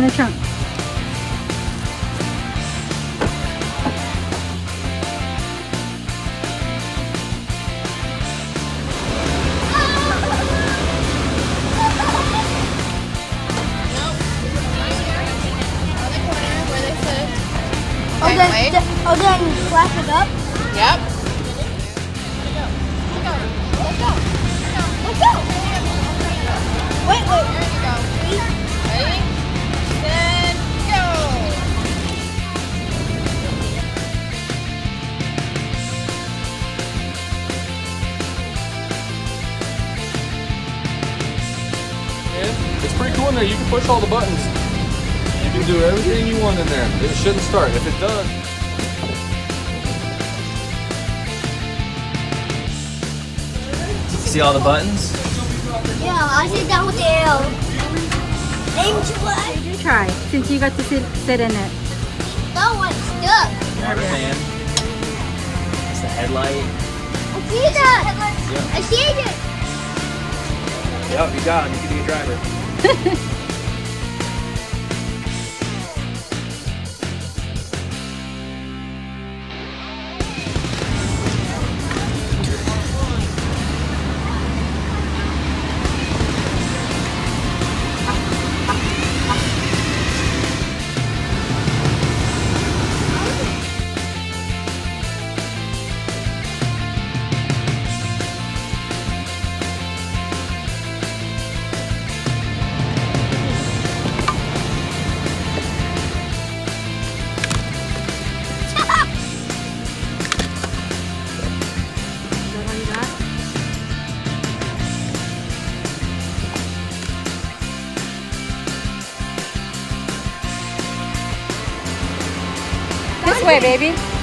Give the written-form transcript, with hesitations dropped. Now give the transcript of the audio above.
finish up. Oh, then flash it up? Yep. Let's go. Wait. There you go. Ready? Then go. Yeah, it's pretty cool in there. You can push all the buttons. You can do everything you want in there. It shouldn't start. If it does, see all the buttons? Yeah, I sit down with the arrow. What did you try since you got to sit in it? That one's stuck. Water fan. It's the headlight. I see that. Yep. I see it. Yep, you got it. You can be a driver. This way, baby.